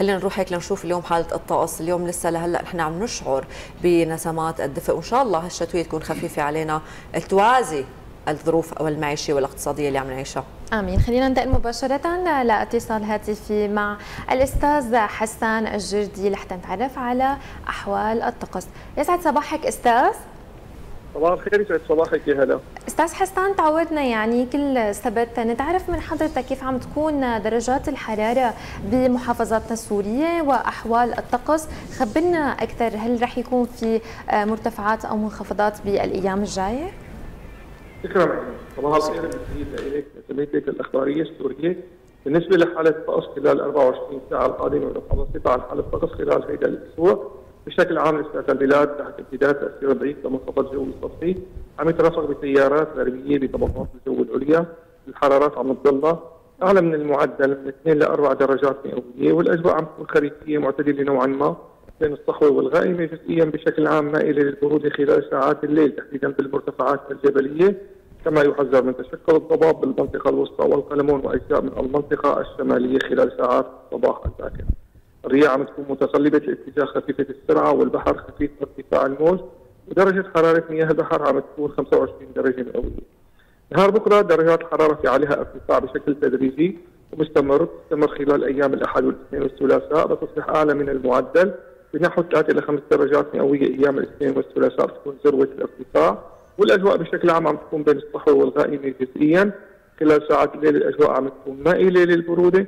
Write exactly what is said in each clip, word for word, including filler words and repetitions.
خلينا نروح هيك لنشوف اليوم حالة الطقس. اليوم لسه لهلا نحن عم نشعر بنسمات الدفء، وان شاء الله هالشتوية تكون خفيفة علينا توازي الظروف المعيشية والاقتصادية اللي عم نعيشها. آمين. خلينا ننتقل مباشرة لاتصال هاتفي مع الأستاذ حسان الجردي لحتى نتعرف على أحوال الطقس. يسعد صباحك أستاذ. صباح الخير، يسعد صباحك يا هلا. أستاذ حسان، تعودنا يعني كل سبت نتعرف من حضرتك كيف عم تكون درجات الحرارة بمحافظاتنا السورية وأحوال الطقس، خبرنا أكثر، هل رح يكون في مرتفعات أو منخفضات بالأيام الجاية؟ شكرا. صباح الخير بالنسبه لك لتلفزيونك الاخباريه السوريه. بالنسبه لحاله الطقس خلال أربعة وعشرين ساعه القادمه والمحافظه على حاله الطقس خلال هذا الاسبوع، بشكل عام لسات البلاد تحت امتداد تاثير ضعيف لمنخفض جوي سطحي عم يترافق بتيارات غربيه بطبقات الجو العليا، الحرارات عم تضل اعلى من المعدل من اثنين ل أربع درجات مئويه، والاجواء عم تكون خريفيه معتدله نوعا ما بين الصحوه والغائمه، جزئيا بشكل عام مائله للبروده خلال ساعات الليل تحديدا بالمرتفعات الجبليه، كما يحذر من تشكل الضباب بالمنطقه الوسطى والقلمون واجزاء من المنطقه الشماليه خلال ساعات الصباح الباكر. الرياح عم تكون متقلبه الاتجاه خفيفه السرعه، والبحر خفيف ارتفاع الموج، ودرجه حراره مياه البحر عم تكون خمسة وعشرين درجه مئويه. نهار بكره درجات الحراره في عليها ارتفاع بشكل تدريجي ومستمر، تستمر خلال ايام الاحد والاثنين والثلاثاء، بتصبح اعلى من المعدل بنحو ثلاث إلى خمس درجات مئوية. أيام الاثنين والثلاثاء بتكون ذروة الارتفاع، والأجواء بشكل عام عم تكون بين الصحو والغائمة جزئيا، خلال ساعات الليل الأجواء عم تكون مائلة للبرودة،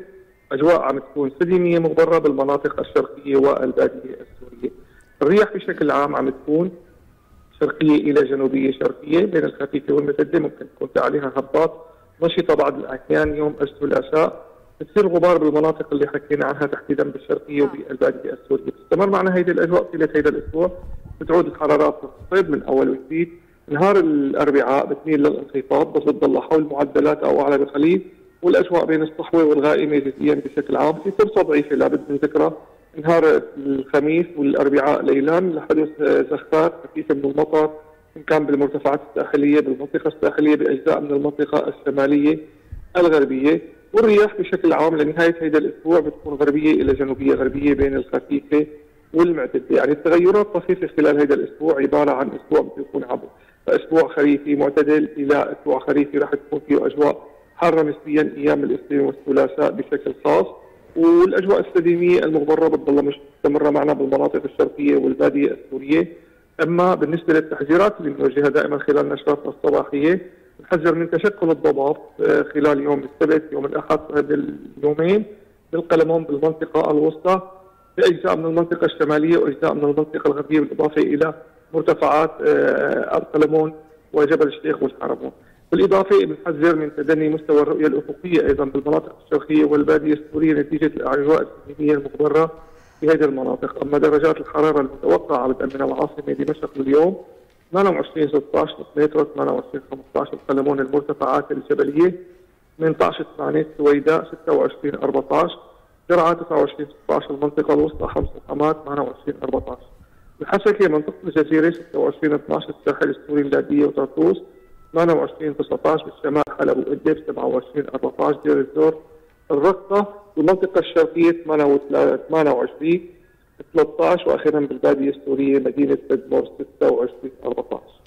أجواء عم تكون سدمية مغبرة بالمناطق الشرقية والبادية السورية. الرياح بشكل عام عم تكون شرقية إلى جنوبية شرقية بين الخفيفة والمتدة، ممكن تكون عليها هبات نشطة بعض الأحيان يوم الثلاثاء، بتصير غبار بالمناطق اللي حكينا عنها تحديدا بالشرقيه وبالباديه السوريه. تستمر معنا هيدي الاجواء طيله هيدا الاسبوع، بتعود الحرارات تنخفض من اول وجديد. نهار الاربعاء بتميل للانخفاض، بس بتضل حول معدلات او اعلى بقليل، والاجواء بين الصحوه والغائمه جزئيا بشكل عام، في فرصه ضعيفه لا بد من ذكرها. نهار الخميس والاربعاء ليلان لحدوث زخات خفيفه من المطر، ان كان بالمرتفعات الساحليه بالمنطقه الساحليه باجزاء من المنطقه الشماليه الغربيه. والرياح بشكل عام لنهايه هذا الاسبوع بتكون غربيه الى جنوبيه غربيه بين الخفيفه والمعتدله، يعني التغيرات طفيفه خلال هذا الاسبوع، عباره عن اسبوع بده يكون عبر اسبوع خريفي معتدل الى اسبوع خريفي رح تكون فيه اجواء حاره نسبيا ايام الاثنين والثلاثاء بشكل خاص، والاجواء السديميه المغبره بتضل مستمره معنا بالمناطق الشرقيه والباديه السوريه. اما بالنسبه للتحذيرات اللي بنوجهها دائما خلال نشراتنا الصباحيه، نحذر من تشكل الضباب خلال يوم السبت يوم الاحد هذا اليومين بالقلمون بالمنطقه الوسطى باجزاء من المنطقه الشماليه واجزاء من المنطقه الغربيه، بالاضافه الى مرتفعات القلمون وجبل الشيخ والحرمون. بالاضافه بنحذر من تدني مستوى الرؤيه الافقيه ايضا بالمناطق الشرقيه والباديه السوريه نتيجه الاجواء السلميه المغبره في هذه المناطق. اما درجات الحراره المتوقعه بتامنها العاصمه دمشق اليوم ثمانية وعشرين ستة عشر متر، ثمانية وعشرين خمسة عشر القلمون، المرتفعات الجبليه ثمانية عشر ثمانية، السويداء ستة وعشرين أربعة عشر، درعا تسعة وعشرين ستة عشر، المنطقه الوسطى خمس حمات ثمانية وعشرين أربعة عشر، الحسكه منطقه الجزيره ستة وعشرين اثني عشر، الساحل السوري اللاذقيه وطرطوس ثمانية وعشرين تسعة عشر، بالشمال حلب وادلب سبعة وعشرين أربعة عشر، دير الزور الرقه، المنطقه الشرقيه ثمانية وعشرين ثلاثة عشر، واخيرا بالباديه السوريه مدينه بدمر ستة وعشرين أربعة عشر.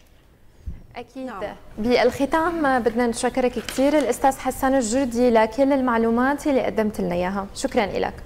اكيد. بالختام بدنا نشكرك كثير الاستاذ حسان الجردي لكل المعلومات اللي قدمت لنا اياها، شكرا لك.